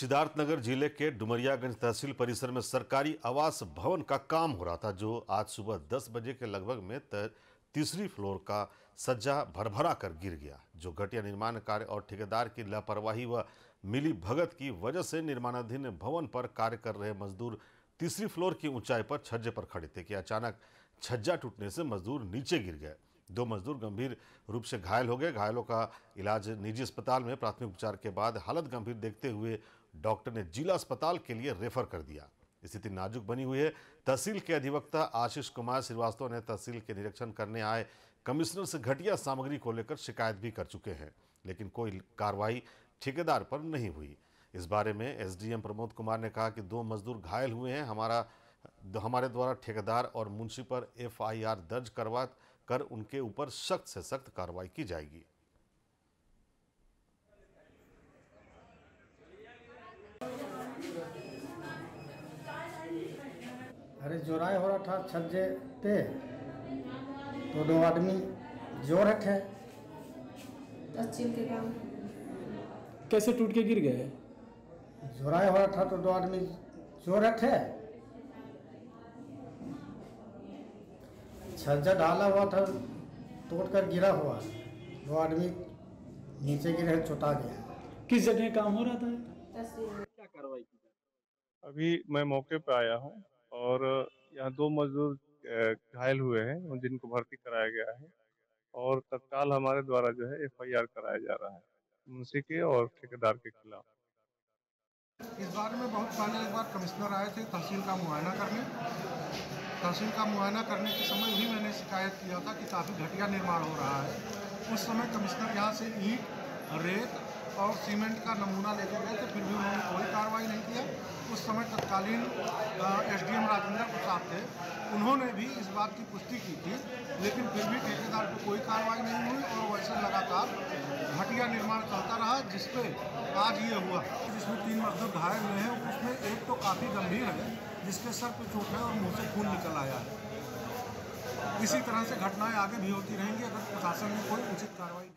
सिद्धार्थनगर जिले के डुमरियागंज तहसील परिसर में सरकारी आवास भवन का काम हो रहा था, जो आज सुबह 10 बजे के लगभग में तीसरी फ्लोर का सज्जा भरभरा कर गिर गया, जो घटिया निर्माण कार्य और ठेकेदार की लापरवाही व मिली भगत की वजह से निर्माणाधीन भवन पर कार्य कर रहे मजदूर तीसरी फ्लोर की ऊंचाई पर छज्जे पर खड़े थे कि अचानक छज्जा टूटने से मजदूर नीचे गिर गए। दो मजदूर गंभीर रूप से घायल हो गए। घायलों का इलाज निजी अस्पताल में प्राथमिक उपचार के बाद हालत गंभीर देखते हुए डॉक्टर ने जिला अस्पताल के लिए रेफर कर दिया। स्थिति नाजुक बनी हुई है। तहसील के अधिवक्ता आशीष कुमार श्रीवास्तव ने तहसील के निरीक्षण करने आए कमिश्नर से घटिया सामग्री को लेकर शिकायत भी कर चुके हैं, लेकिन कोई कार्रवाई ठेकेदार पर नहीं हुई। इस बारे में एसडीएम प्रमोद कुमार ने कहा कि दो मजदूर घायल हुए हैं, हमारे द्वारा ठेकेदार और मुंशी पर एफआईआर दर्ज करवा कर उनके ऊपर सख्त से सख्त कार्रवाई की जाएगी। अरे जोराई हो रहा था छज्जे पे, तो दो आदमी जोर है कैसे टूट के गिर गए। जोराई हो रहा था तो दो आदमी जोर है, छज्जा डाला हुआ था तोड़कर गिरा हुआ, दो आदमी नीचे गिरे चोटा गया। किस जगह काम हो रहा था, क्या कार्रवाई की? अभी मैं मौके पे आया हूँ और यहाँ दो मजदूर घायल हुए हैं, जिनको भर्ती कराया गया है और तत्काल हमारे द्वारा जो है एफआईआर कराया जा रहा है मुंशी के और ठेकेदार के खिलाफ। इस बारे में बहुत पहले एक बार कमिश्नर आए थे तहसील का मुआयना करने के समय भी मैंने शिकायत किया था कि काफ़ी घटिया निर्माण हो रहा है। उस समय कमिश्नर यहाँ से ईंट, रेत और सीमेंट का नमूना लेके गए तो फिर भी उन्होंने कोई कार्रवाई नहीं किया। उस समय तत्कालीन एसडीएम राजेंद्र प्रसाद थे, उन्होंने भी इस बात की पुष्टि की थी, लेकिन फिर भी ठेकेदार पर कोई कार्रवाई नहीं हुई और वैसे लगातार घटिया निर्माण चलता रहा, जिस पे आज ये हुआ। जिसमें 3 मजदूर घायल हुए हैं, उसमें एक तो काफ़ी गंभीर है, जिसके सर पर चोट है और मुँह से खून निकल आया है। इसी तरह से घटनाएँ आगे भी होती रहेंगी अगर प्रशासन ने कोई उचित कार्रवाई